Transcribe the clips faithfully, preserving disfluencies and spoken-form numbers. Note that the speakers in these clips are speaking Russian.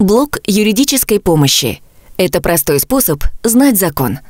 Блог юридической помощи. Это простой способ знать закон.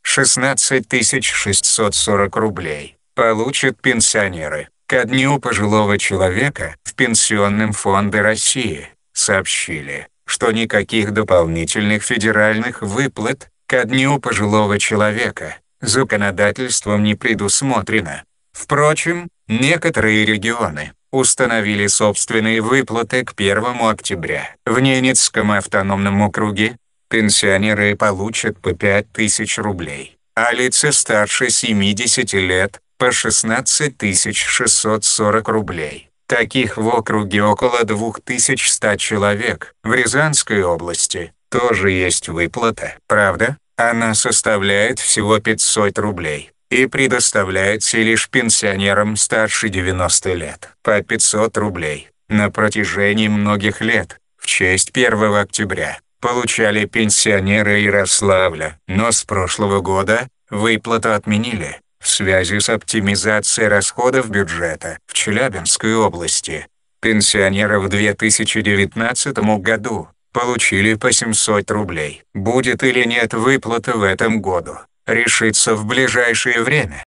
шестнадцать тысяч шестьсот сорок рублей получат пенсионеры ко дню пожилого человека в Пенсионном фонде России. Сообщили, что никаких дополнительных федеральных выплат ко дню пожилого человека законодательством не предусмотрено. Впрочем, некоторые регионы установили собственные выплаты к первому октября. В Ненецком автономном округе пенсионеры получат по пять тысяч рублей, а лица старше семидесяти лет – по шестнадцать тысяч шестьсот сорок рублей. Таких в округе около двух тысяч ста человек. В Рязанской области тоже есть выплата. Правда, она составляет всего пятьсот рублей и предоставляется лишь пенсионерам старше девяноста лет. По пятьсот рублей на протяжении многих лет в честь первого октября получали пенсионеры Ярославля. Но с прошлого года выплату отменили в связи с оптимизацией расходов бюджета. В Челябинской области пенсионеры в две тысячи девятнадцатом году получили по семьсот рублей. Будет или нет выплаты в этом году, решится в ближайшее время.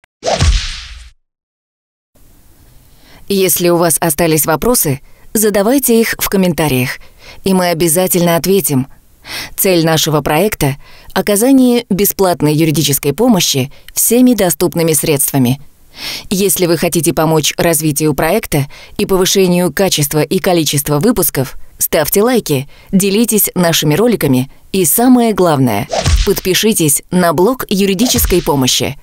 Если у вас остались вопросы, задавайте их в комментариях, и мы обязательно ответим. Цель нашего проекта – оказание бесплатной юридической помощи всеми доступными средствами. Если вы хотите помочь развитию проекта и повышению качества и количества выпусков, ставьте лайки, делитесь нашими роликами и, самое главное, подпишитесь на блог юридической помощи.